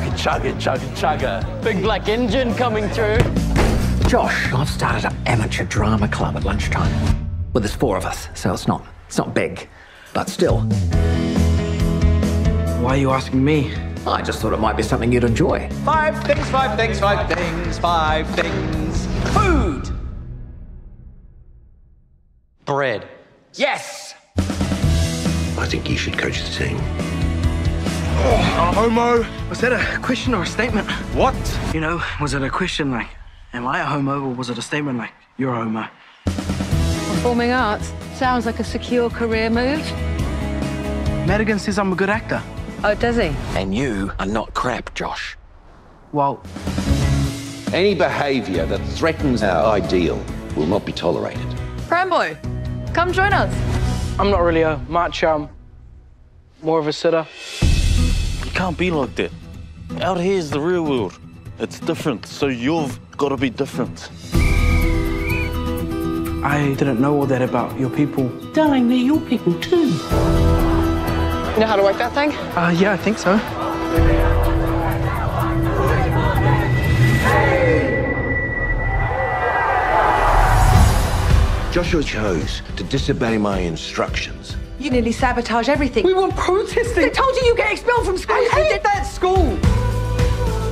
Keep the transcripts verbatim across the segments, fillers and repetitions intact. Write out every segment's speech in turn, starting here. chugga, chugga, chugga, chugga. Big black engine coming through. Josh, I've started an amateur drama club at lunchtime. Well, there's four of us, so it's not, it's not big, but still. Why are you asking me? I just thought it might be something you'd enjoy. Five things, five things, five things, five things. Food! Bread. Yes! I think you should coach the team. Oh, uh, homo. Was that a question or a statement? What? You know, was it a question like, am I a homo, or was it a statement like, you're a homo? Performing arts sounds like a secure career move. Madigan says I'm a good actor. Oh, does he? And you are not crap, Josh. Well... any behaviour that threatens our ideal will not be tolerated. Prambo, come join us. I'm not really a much, um, more of a sitter. You can't be like that. Out here is the real world. It's different, so you've got to be different. I didn't know all that about your people. Darling, they're your people too. You know how to work that thing? Uh, yeah, I think so. Joshua chose to disobey my instructions. You nearly sabotage everything. We were protesting. They told you you get expelled from school. I hated that school.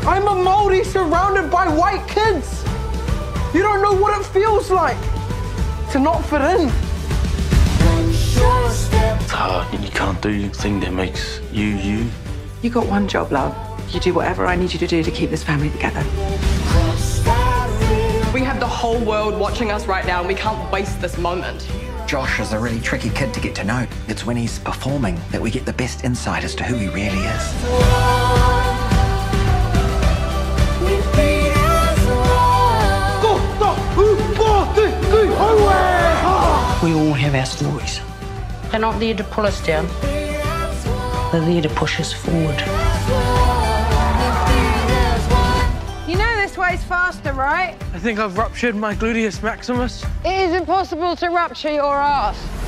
I'm a Māori surrounded by white kids. You don't know what it feels like to not fit in. It's hard. You can't do the thing that makes you, you. You got one job, love. You do whatever I need you to do to keep this family together. We have the whole world watching us right now, and we can't waste this moment. Josh is a really tricky kid to get to know. It's when he's performing that we get the best insight as to who he really is. We all have our stories. They're not there to pull us down. They're there to push us forward. You know this way's faster, right? I think I've ruptured my gluteus maximus. It is impossible to rupture your arse.